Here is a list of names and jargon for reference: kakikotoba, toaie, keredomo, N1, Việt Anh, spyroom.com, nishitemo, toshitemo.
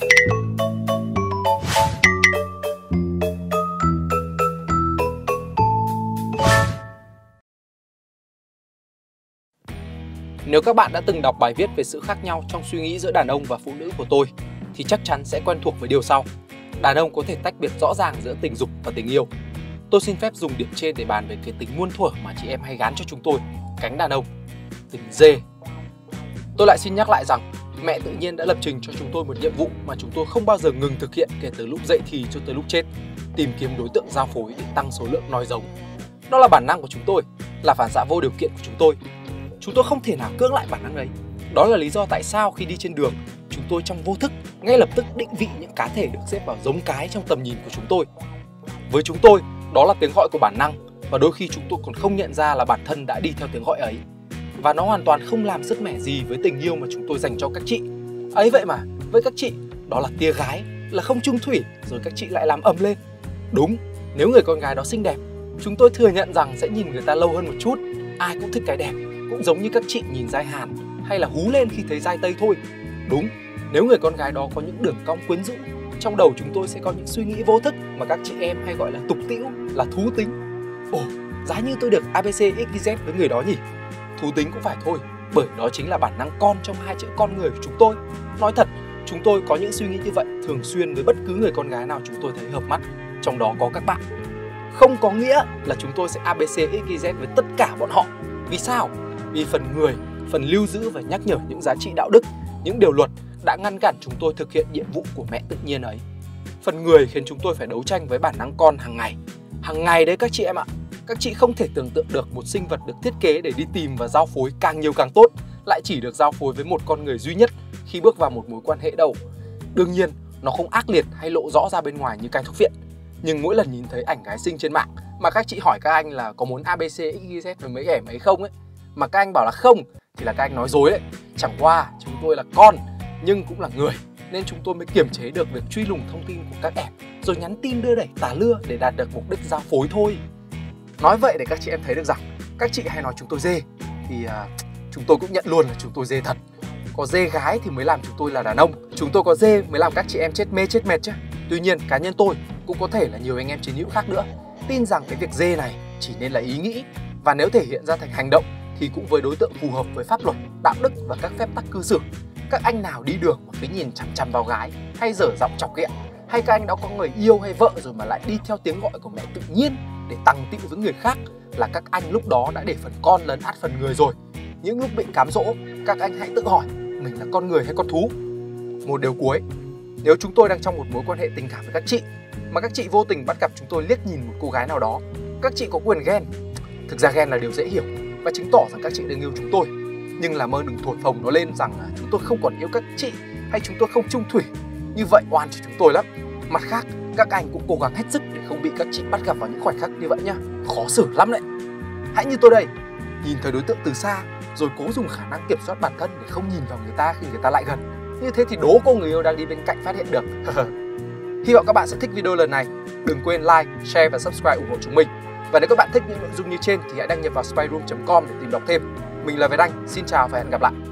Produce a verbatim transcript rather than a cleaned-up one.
Nếu các bạn đã từng đọc bài viết về sự khác nhau trong suy nghĩ giữa đàn ông và phụ nữ của tôi thì chắc chắn sẽ quen thuộc với điều sau. Đàn ông có thể tách biệt rõ ràng giữa tình dục và tình yêu. Tôi xin phép dùng điểm trên để bàn về cái tính muôn thuở mà chị em hay gán cho chúng tôi, cánh đàn ông, tình dê. Tôi lại xin nhắc lại rằng mẹ tự nhiên đã lập trình cho chúng tôi một nhiệm vụ mà chúng tôi không bao giờ ngừng thực hiện kể từ lúc dậy thì cho tới lúc chết: tìm kiếm đối tượng giao phối để tăng số lượng nòi giống. Đó là bản năng của chúng tôi, là phản xạ vô điều kiện của chúng tôi. Chúng tôi không thể nào cưỡng lại bản năng đấy. Đó là lý do tại sao khi đi trên đường, chúng tôi trong vô thức ngay lập tức định vị những cá thể được xếp vào giống cái trong tầm nhìn của chúng tôi. Với chúng tôi, đó là tiếng gọi của bản năng, và đôi khi chúng tôi còn không nhận ra là bản thân đã đi theo tiếng gọi ấy. Và nó hoàn toàn không làm sức mẻ gì với tình yêu mà chúng tôi dành cho các chị. Ấy vậy mà, với các chị, đó là tia gái, là không trung thủy, rồi các chị lại làm ầm lên. Đúng, nếu người con gái đó xinh đẹp, chúng tôi thừa nhận rằng sẽ nhìn người ta lâu hơn một chút. Ai cũng thích cái đẹp, cũng giống như các chị nhìn dai Hàn hay là hú lên khi thấy dai Tây thôi. Đúng, nếu người con gái đó có những đường cong quyến rũ, trong đầu chúng tôi sẽ có những suy nghĩ vô thức mà các chị em hay gọi là tục tĩu, là thú tính. Ồ, giá như tôi được A B C X Y Z với người đó nhỉ? Thú tính cũng phải thôi, bởi đó chính là bản năng con trong hai chữ con người của chúng tôi. Nói thật, chúng tôi có những suy nghĩ như vậy thường xuyên với bất cứ người con gái nào chúng tôi thấy hợp mắt, trong đó có các bạn. Không có nghĩa là chúng tôi sẽ A B C X Y Z với tất cả bọn họ. Vì sao? Vì phần người, phần lưu giữ và nhắc nhở những giá trị đạo đức, những điều luật đã ngăn cản chúng tôi thực hiện nhiệm vụ của mẹ tự nhiên ấy. Phần người khiến chúng tôi phải đấu tranh với bản năng con hàng ngày. Hàng ngày đấy các chị em ạ. Các chị không thể tưởng tượng được một sinh vật được thiết kế để đi tìm và giao phối càng nhiều càng tốt lại chỉ được giao phối với một con người duy nhất khi bước vào một mối quan hệ đâu. Đương nhiên, nó không ác liệt hay lộ rõ ra bên ngoài như cai thuốc viện. Nhưng mỗi lần nhìn thấy ảnh gái xinh trên mạng mà các chị hỏi các anh là có muốn A B C X Y Z với mấy ẻm ấy không ấy, mà các anh bảo là không thì là các anh nói dối đấy. Chẳng qua chúng tôi là con nhưng cũng là người, nên chúng tôi mới kiềm chế được việc truy lùng thông tin của các ẻm, rồi nhắn tin đưa đẩy tà lưa để đạt được mục đích giao phối thôi. Nói vậy để các chị em thấy được rằng các chị hay nói chúng tôi dê, thì à, chúng tôi cũng nhận luôn là chúng tôi dê thật. Có dê gái thì mới làm chúng tôi là đàn ông, chúng tôi có dê mới làm các chị em chết mê chết mệt chứ. Tuy nhiên cá nhân tôi, cũng có thể là nhiều anh em chiến hữu khác nữa, tin rằng cái việc dê này chỉ nên là ý nghĩ, và nếu thể hiện ra thành hành động thì cũng với đối tượng phù hợp với pháp luật, đạo đức và các phép tắc cư xử. Các anh nào đi đường mà cứ nhìn chằm chằm vào gái, hay dở giọng chọc ghẹo, hay các anh đó có người yêu hay vợ rồi mà lại đi theo tiếng gọi của mẹ tự nhiên để tăng tịu với người khác, là các anh lúc đó đã để phần con lấn át phần người rồi. Những lúc bị cám dỗ, các anh hãy tự hỏi mình là con người hay con thú. Một điều cuối, nếu chúng tôi đang trong một mối quan hệ tình cảm với các chị, mà các chị vô tình bắt gặp chúng tôi liếc nhìn một cô gái nào đó, các chị có quyền ghen. Thực ra ghen là điều dễ hiểu và chứng tỏ rằng các chị đang yêu chúng tôi. Nhưng làm ơn đừng thổi phồng nó lên rằng là chúng tôi không còn yêu các chị hay chúng tôi không chung thủy. Như vậy oan cho chúng tôi lắm. Mặt khác, các anh cũng cố gắng hết sức để không bị các chị bắt gặp vào những khoảnh khắc như vậy nhá. Khó xử lắm đấy. Hãy như tôi đây, nhìn thấy đối tượng từ xa rồi cố dùng khả năng kiểm soát bản thân để không nhìn vào người ta khi người ta lại gần. Như thế thì đố cô người yêu đang đi bên cạnh phát hiện được. Hy vọng các bạn sẽ thích video lần này. Đừng quên like, share và subscribe ủng hộ chúng mình. Và nếu các bạn thích những nội dung như trên thì hãy đăng nhập vào spyroom chấm com để tìm đọc thêm. Mình là Việt Anh, xin chào và hẹn gặp lại.